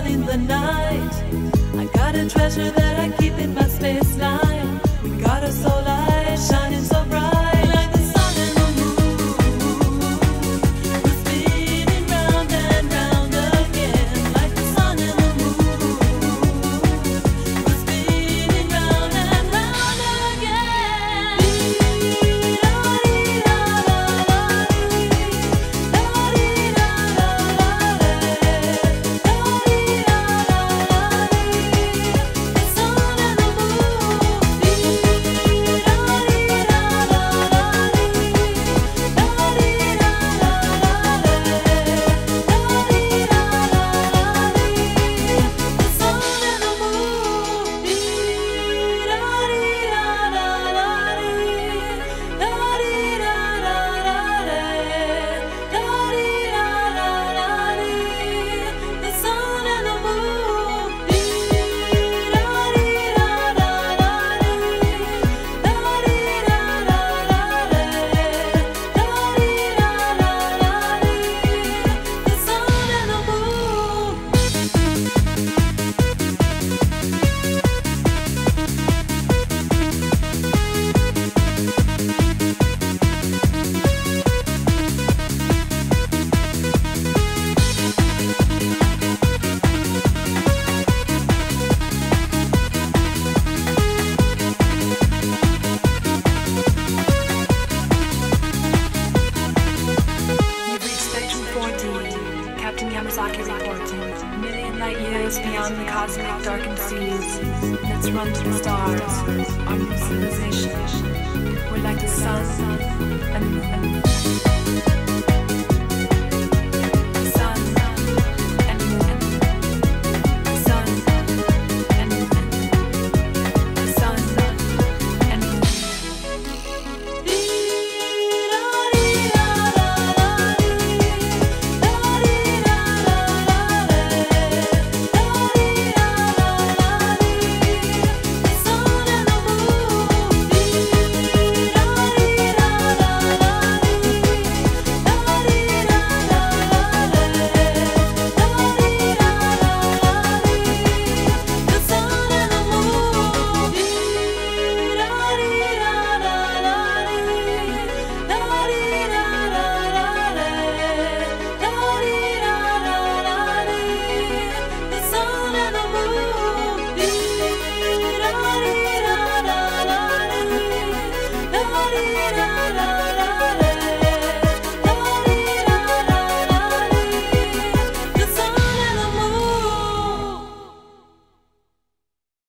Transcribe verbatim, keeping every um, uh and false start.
out in the night. I got a treasure that I keep in my space line. We got a soul light shining so bright. We're like the sun and the moon.